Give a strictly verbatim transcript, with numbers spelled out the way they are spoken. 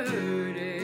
hurting.